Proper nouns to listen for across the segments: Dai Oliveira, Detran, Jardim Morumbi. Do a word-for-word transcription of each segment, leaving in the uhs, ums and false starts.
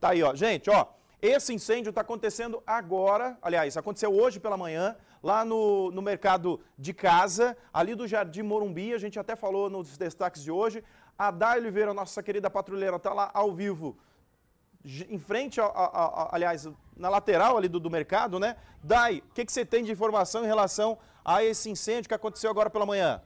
Tá aí, ó. Gente, ó, esse incêndio está acontecendo agora, aliás, aconteceu hoje pela manhã, lá no, no mercado de casa, ali do Jardim Morumbi, a gente até falou nos destaques de hoje. A Dai Oliveira, nossa querida patrulheira, está lá ao vivo, em frente, a, a, a, aliás, na lateral ali do, do mercado, né? Dai, o que, que você tem de informação em relação a esse incêndio que aconteceu agora pela manhã?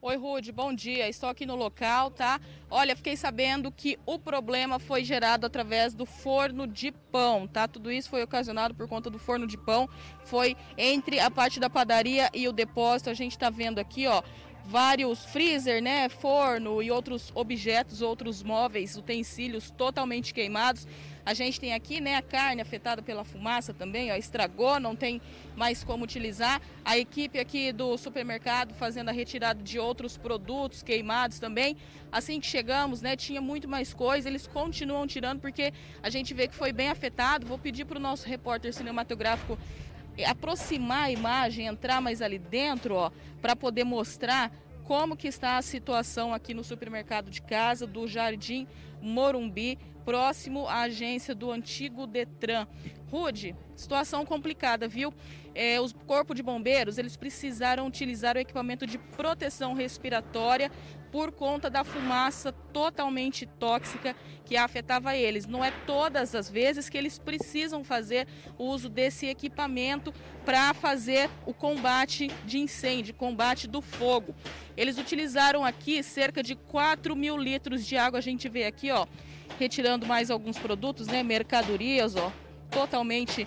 Oi, Rude, bom dia. Estou aqui no local, tá? Olha, fiquei sabendo que o problema foi gerado através do forno de pão, tá? Tudo isso foi ocasionado por conta do forno de pão. Foi entre a parte da padaria e o depósito. A gente está vendo aqui, ó, vários freezer, né, forno e outros objetos, outros móveis, utensílios totalmente queimados. A gente tem aqui, né, a carne afetada pela fumaça também, ó, estragou, não tem mais como utilizar. A equipe aqui do supermercado fazendo a retirada de outros produtos queimados também. Assim que chegamos, né, tinha muito mais coisa, eles continuam tirando porque a gente vê que foi bem afetado. Vou pedir para o nosso repórter cinematográfico aproximar a imagem, entrar mais ali dentro, ó, para poder mostrar como que está a situação aqui no supermercado de casa do Jardim Morumbi, próximo à agência do antigo Detran. Rude, situação complicada, viu? É, os corpo de bombeiros, eles precisaram utilizar o equipamento de proteção respiratória por conta da fumaça totalmente tóxica que afetava eles. Não é todas as vezes que eles precisam fazer o uso desse equipamento para fazer o combate de incêndio, combate do fogo. Eles utilizaram aqui cerca de quatro mil litros de água, a gente vê aqui, ó, retirando mais alguns produtos, né, mercadorias, ó, totalmente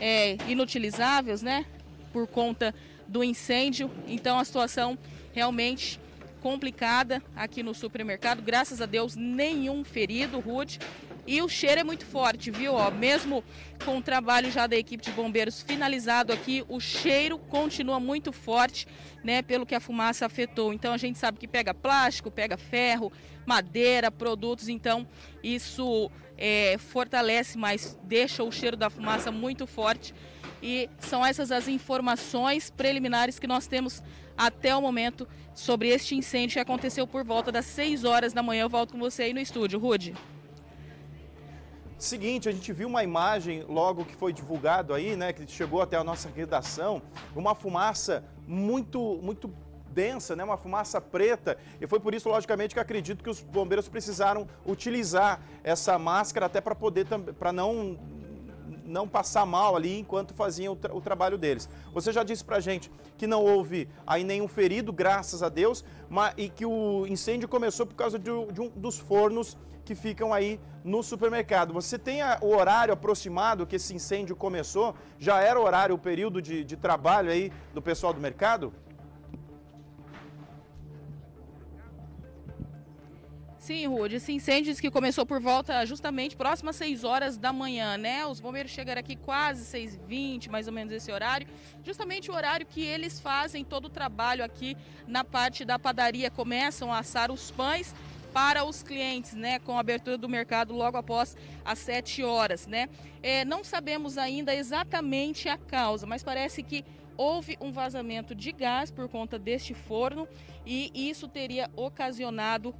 é, inutilizáveis, né, por conta do incêndio. Então a situação realmente complicada aqui no supermercado. Graças a Deus, nenhum ferido, Rude. E o cheiro é muito forte, viu? Ó, mesmo com o trabalho já da equipe de bombeiros finalizado aqui, o cheiro continua muito forte, né, pelo que a fumaça afetou. Então a gente sabe que pega plástico, pega ferro, madeira, produtos, então isso é, fortalece, mas deixa o cheiro da fumaça muito forte. E são essas as informações preliminares que nós temos até o momento sobre este incêndio que aconteceu por volta das seis horas da manhã. Eu volto com você aí no estúdio, Rude. Seguinte, a gente viu uma imagem logo que foi divulgado aí, né, que chegou até a nossa redação, uma fumaça muito, muito densa, né, uma fumaça preta, e foi por isso, logicamente, que acredito que os bombeiros precisaram utilizar essa máscara até para poder, para não... não passar mal ali enquanto faziam o, tra o trabalho deles. Você já disse pra gente que não houve aí nenhum ferido, graças a Deus, mas, e que o incêndio começou por causa de, de um dos fornos que ficam aí no supermercado. Você tem a, o horário aproximado que esse incêndio começou? Já era o horário, o período de, de trabalho aí do pessoal do mercado? Sim, Rude, esse incêndio que começou por volta justamente próximo às seis horas da manhã, né? Os bombeiros chegaram aqui quase seis e vinte, mais ou menos esse horário. Justamente o horário que eles fazem todo o trabalho aqui na parte da padaria. Começam a assar os pães para os clientes, né, com a abertura do mercado logo após as sete horas, né? É, não sabemos ainda exatamente a causa, mas parece que houve um vazamento de gás por conta deste forno e isso teria ocasionado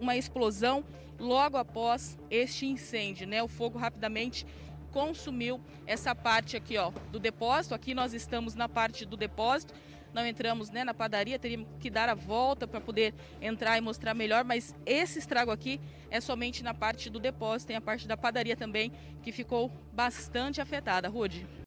uma explosão logo após este incêndio, né? O fogo rapidamente consumiu essa parte aqui, ó, do depósito. Aqui nós estamos na parte do depósito. Não entramos, né, na padaria, teríamos que dar a volta para poder entrar e mostrar melhor, mas esse estrago aqui é somente na parte do depósito. Tem a parte da padaria também que ficou bastante afetada, Rude.